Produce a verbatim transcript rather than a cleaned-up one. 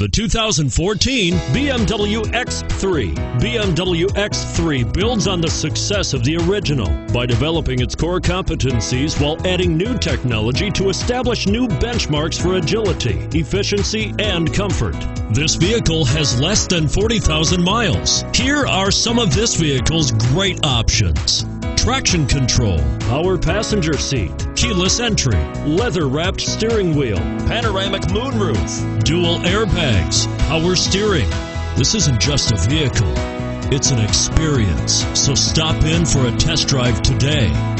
The two thousand fourteen B M W X three. B M W X three builds on the success of the original by developing its core competencies while adding new technology to establish new benchmarks for agility, efficiency, and comfort. This vehicle has less than forty thousand miles. Here are some of this vehicle's great options: traction control, power passenger seat, keyless entry, leather-wrapped steering wheel, panoramic moonroof, dual airbags, power steering. This isn't just a vehicle, it's an experience. So stop in for a test drive today.